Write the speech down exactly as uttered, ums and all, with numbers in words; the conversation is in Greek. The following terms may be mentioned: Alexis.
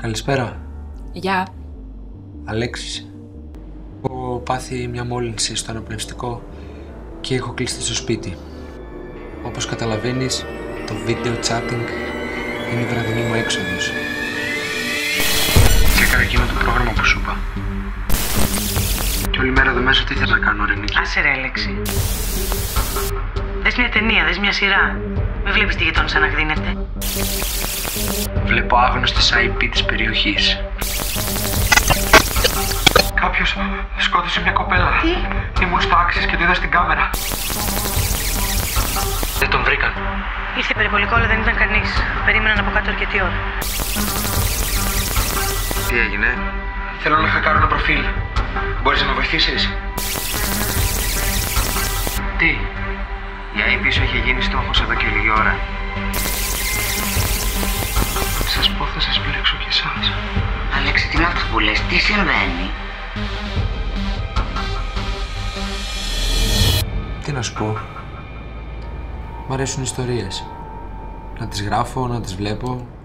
Καλησπέρα. Γεια. Αλέξης. Έχω πάθει μια μόλυνση στο αναπνευστικό και έχω κλειστεί στο σπίτι. Όπως καταλαβαίνεις, το video chatting είναι η βραδινή μου έξοδος. Και έκανα εκείνο το πρόγραμμα που σου είπα. Και όλη μέρα εδώ μέσα τι θες να κάνω, ρε Νίκη? Άσε ρε, Αλέξη. Δες μια ταινία, δες μια σειρά. Μην βλέπεις τη γειτόνισσα να χδίνεται. Βλέπω άγνωστες άι πι της περιοχής. Κάποιος σκότωσε μια κοπέλα. Τι? Ήμουν στο Άξις και το είδα στην κάμερα. Δεν τον βρήκαν. Ήρθε περιπολικό, αλλά δεν ήταν κανείς. Περίμεναν από κάτω αρκετή ώρα. Τι έγινε? Θέλω να χακάρω ένα προφίλ. Μπορείς να με βοηθήσεις? Τι? Η άι πι σου έχει γίνει στόχος εδώ και λίγη ώρα. Σας πω, θα σας πλέξω και εσάς. Αλέξη, τι μάθος που λες, τι συμβαίνει? Τι να σου πω. Μ' αρέσουν ιστορίες. Να τις γράφω, να τις βλέπω.